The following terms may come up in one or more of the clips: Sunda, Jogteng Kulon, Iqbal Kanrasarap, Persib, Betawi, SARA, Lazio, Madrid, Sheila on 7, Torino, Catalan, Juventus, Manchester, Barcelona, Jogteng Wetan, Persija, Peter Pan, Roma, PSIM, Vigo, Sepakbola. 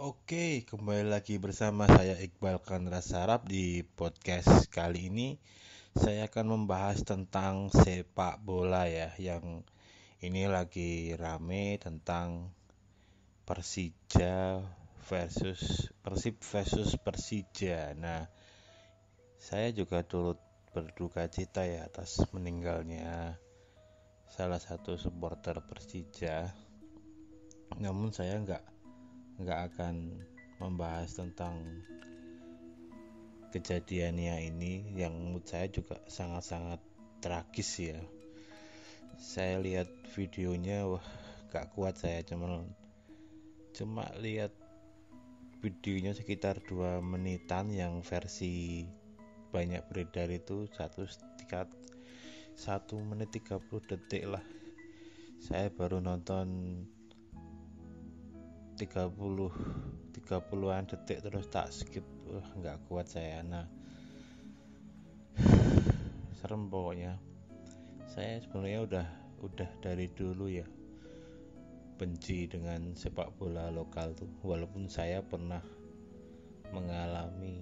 Oke, kembali lagi bersama saya Iqbal Kanrasarap. Di podcast kali ini saya akan membahas tentang sepak bola ya, yang ini lagi rame tentang Persib versus Persija. Nah, saya juga turut berduka cita ya atas meninggalnya salah satu supporter Persija. Namun saya nggak akan membahas tentang kejadiannya ini yang menurut saya juga sangat-sangat tragis ya. Saya lihat videonya, wah gak kuat saya, cuma lihat videonya sekitar 2 menitan yang versi banyak beredar itu 1 menit 30 detik lah. Saya baru nonton 30-an detik terus tak skip, nggak kuat saya. Nah, serem pokoknya. Saya sebenarnya udah dari dulu ya benci dengan sepak bola lokal tuh, walaupun saya pernah mengalami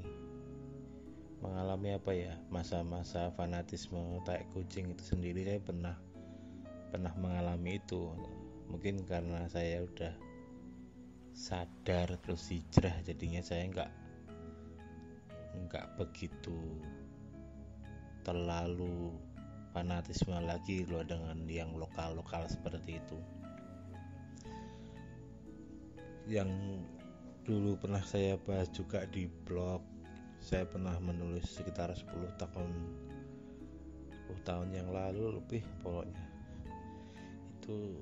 masa-masa fanatisme tai kucing itu sendiri. Saya pernah mengalami itu. Mungkin karena saya udah sadar terus hijrah, jadinya saya nggak begitu terlalu fanatisme lagi loh dengan yang lokal-lokal seperti itu. Yang dulu pernah saya bahas juga di blog, saya pernah menulis sekitar 10 tahun yang lalu lebih pokoknya itu.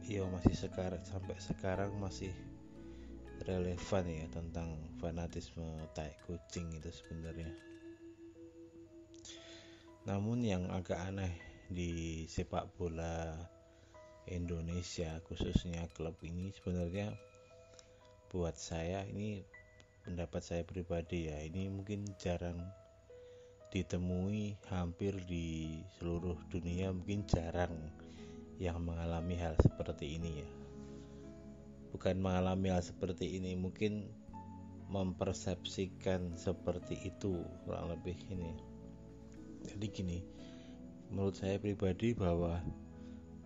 Iya, masih sampai sekarang masih relevan ya tentang fanatisme tai kucing itu sebenarnya. Namun yang agak aneh di sepak bola Indonesia khususnya klub ini sebenarnya, buat saya ini pendapat saya pribadi ya, ini mungkin jarang ditemui, hampir di seluruh dunia mungkin jarang yang mengalami hal seperti ini ya. Bukan mengalami hal seperti ini, mungkin mempersepsikan seperti itu kurang lebih ini. Jadi gini, menurut saya pribadi bahwa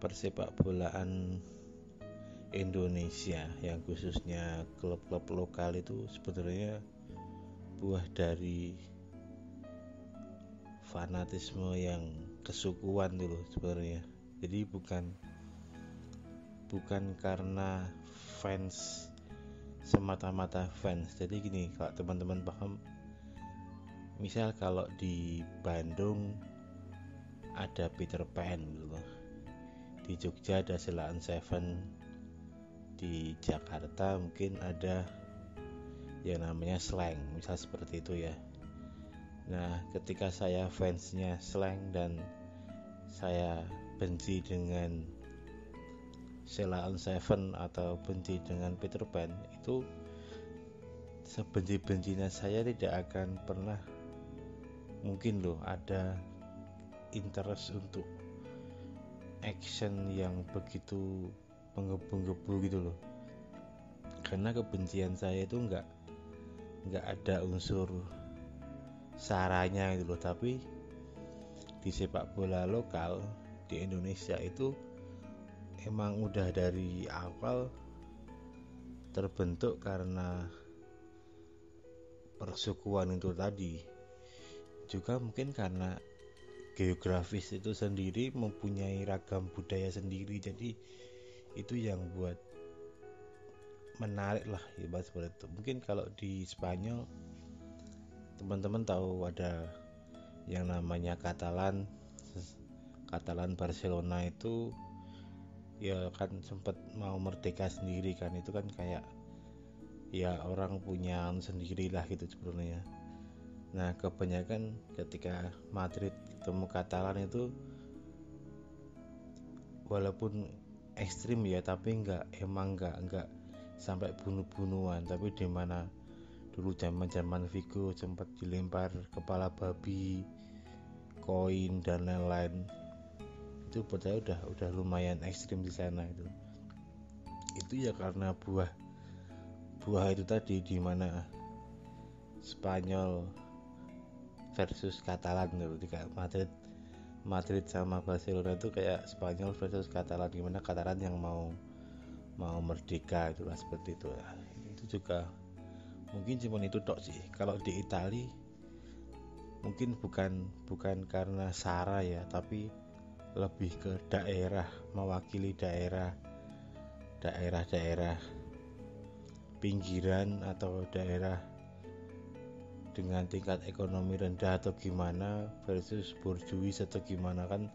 persepak bolaan Indonesia yang khususnya klub-klub lokal itu sebenarnya buah dari fanatisme yang kesukuan dulu sebenarnya. Jadi bukan karena fans, semata-mata fans. Jadi gini, kalau teman-teman paham, misal kalau di Bandung ada Peter Pan gitu, di Jogja ada Sheila on 7, di Jakarta mungkin ada yang namanya Slang, misal seperti itu ya. Nah, ketika saya fansnya Slang dan saya benci dengan Sheila on 7 atau benci dengan Peter Pan, itu sebenci-bencinya saya tidak akan pernah mungkin loh ada interest untuk action yang begitu menggebu-gebu gitu loh. Karena kebencian saya itu nggak ada unsur saranya gitu loh. Tapi di sepak bola lokal di Indonesia itu emang udah dari awal terbentuk karena persekutuan itu tadi. Juga mungkin karena geografis itu sendiri mempunyai ragam budaya sendiri, jadi itu yang buat menarik lah ya, seperti itu. Mungkin kalau di Spanyol teman-teman tahu ada yang namanya Catalan Barcelona itu ya kan sempat mau merdeka sendiri kan, itu kan kayak ya orang punya sendirilah gitu sebenarnya. Nah, kebanyakan ketika Madrid ketemu Catalan itu walaupun ekstrim ya, tapi enggak sampai bunuh-bunuhan. Tapi di mana dulu zaman-zaman Vigo sempat dilempar kepala babi, koin dan lain-lain, itu buat saya udah lumayan ekstrim di sana itu. Itu ya karena buah 2H itu tadi, di mana Spanyol versus Catalan. Ketika Madrid sama Barcelona itu kayak Spanyol versus Catalan, gimana Catalan yang mau merdeka, itulah seperti itu. Itu juga mungkin cuma itu tok sih. Kalau di Itali mungkin bukan karena SARA ya, tapi lebih ke daerah, mewakili daerah pinggiran atau daerah dengan tingkat ekonomi rendah atau gimana versus borjuis atau gimana. Kan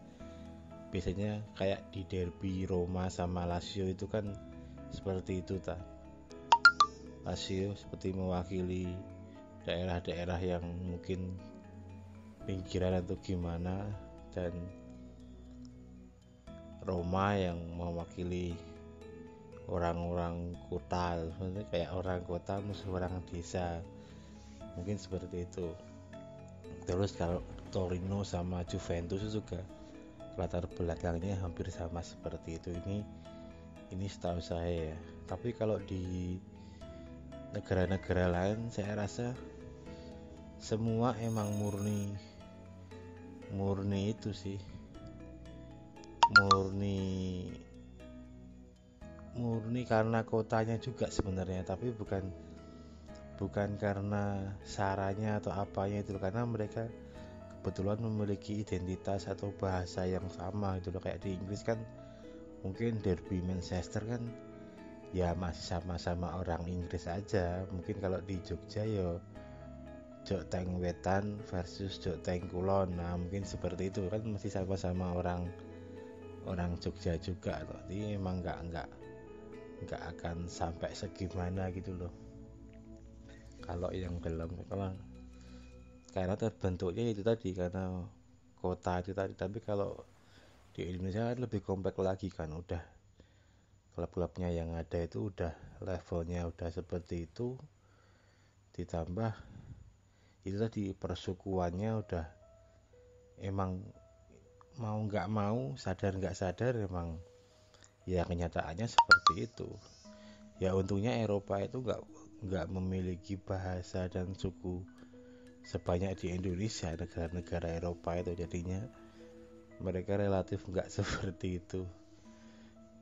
biasanya kayak di derby Roma sama Lazio itu kan seperti itu ta. Lazio seperti mewakili daerah-daerah yang mungkin pinggiran atau gimana, dan Roma yang mewakili orang-orang kota, sebenarnya kayak orang kota musuh orang desa, mungkin seperti itu. Terus kalau Torino sama Juventus juga latar belakangnya hampir sama seperti itu. Ini setahu saya ya. Tapi kalau di negara-negara lain saya rasa semua emang murni itu sih, murni karena kotanya juga sebenarnya, tapi bukan karena saranya atau apanya itu, karena mereka kebetulan memiliki identitas atau bahasa yang sama gitu loh. Kayak di Inggris kan mungkin derby Manchester kan ya masih sama-sama orang Inggris aja. Mungkin kalau di Jogja ya Jogteng Wetan versus Jogteng Kulon, nah mungkin seperti itu kan, masih sama-sama orang Jogja juga loh. Jadi emang nggak akan sampai segimana gitu loh kalau yang dalam, karena terbentuknya itu tadi karena kota itu tadi. Tapi kalau di Indonesia kan lebih kompleks lagi kan, udah klub-klubnya yang ada itu udah levelnya udah seperti itu, ditambah itu tadi persukuannya udah emang mau nggak mau, sadar nggak sadar emang ya kenyataannya seperti itu. Ya untungnya Eropa itu nggak memiliki bahasa dan suku sebanyak di Indonesia, negara-negara Eropa itu, jadinya mereka relatif nggak seperti itu.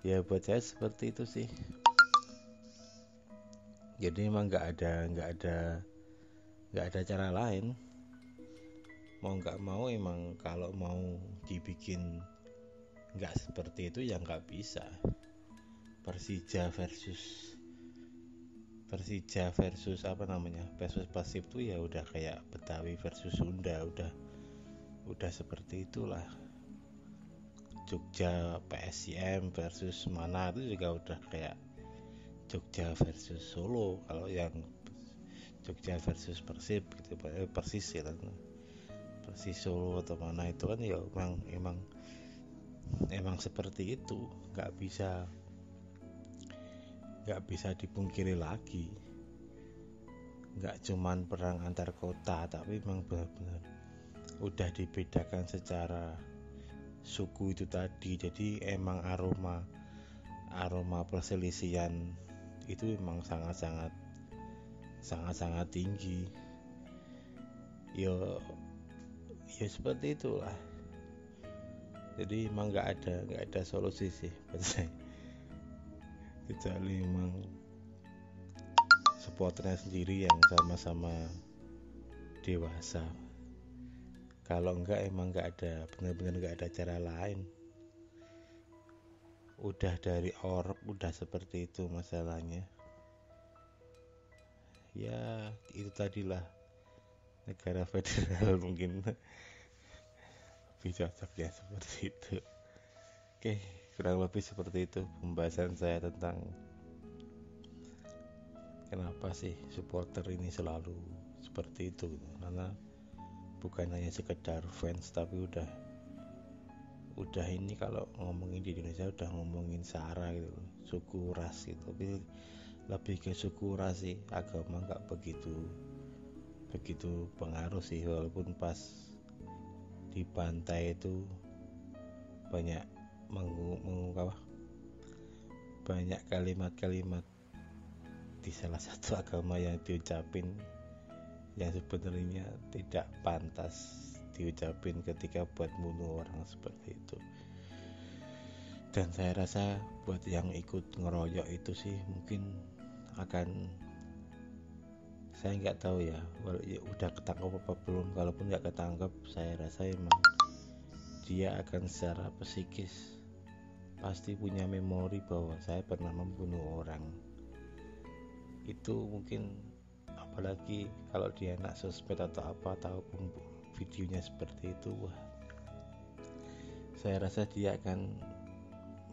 Ya buat saya seperti itu sih. Jadi emang nggak ada cara lain. Mau nggak mau emang kalau mau dibikin nggak seperti itu ya nggak bisa. Persija versus versus Persib tuh ya udah kayak Betawi versus Sunda, udah seperti itulah. Jogja PSIM versus mana itu juga udah kayak Jogja versus Solo. Kalau yang Jogja versus Persib gitu, persis ya kan. Si Solo atau mana itu kan ya emang seperti itu, nggak bisa dipungkiri lagi. Nggak cuman perang antar kota, tapi memang benar-benar udah dibedakan secara suku itu tadi. Jadi emang aroma perselisihan itu memang sangat-sangat tinggi. Ya seperti itulah. Jadi emang nggak ada solusi sih buat saya, kecuali emang supporternya sendiri yang sama-sama dewasa. Kalau enggak emang benar-benar nggak ada cara lain. Udah dari org udah seperti itu masalahnya. Ya itu tadilah, negara federal mungkin lebih cocok ya seperti itu. Oke, kurang lebih seperti itu pembahasan saya tentang kenapa sih supporter ini selalu seperti itu. Karena bukan hanya sekedar fans, tapi udah ini kalau ngomongin di Indonesia udah ngomongin SARA gitu, suku ras gitu. Tapi lebih ke suku ras sih, agama nggak begitu pengaruh sih. Walaupun pas di pantai itu banyak mengungkap banyak kalimat-kalimat di salah satu agama yang diucapin, yang sebenarnya tidak pantas diucapin ketika buat bunuh orang seperti itu. Dan saya rasa buat yang ikut ngeroyok itu sih mungkin akan, saya nggak tahu ya, udah ketangkap apa belum. Kalaupun nggak ketangkap, saya rasa emang dia akan secara psikis pasti punya memori bahwa saya pernah membunuh orang. Itu mungkin, apalagi kalau dia anak sosmed atau apa, tahu videonya seperti itu, wah, saya rasa dia akan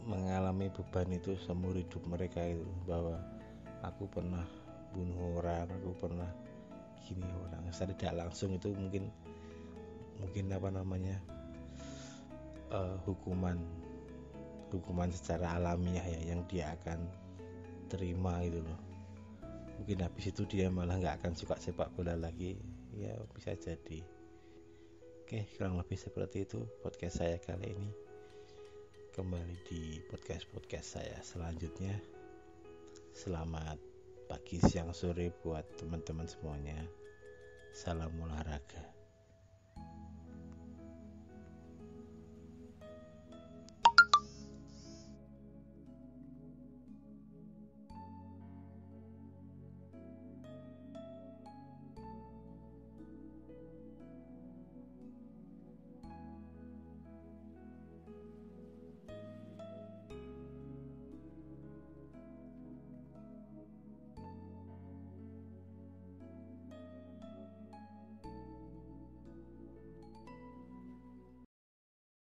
mengalami beban itu seumur hidup mereka itu, bahwa aku pernah bunuh orang, aku pernah gini orang. Secara tidak langsung itu mungkin hukuman secara alamiah ya, yang dia akan terima gitu loh. Mungkin habis itu dia malah nggak akan suka sepak bola lagi, ya bisa jadi. Oke, kurang lebih seperti itu podcast saya kali ini. Kembali di podcast saya selanjutnya. Selamat pagi, siang, sore buat teman-teman semuanya. Salam olahraga.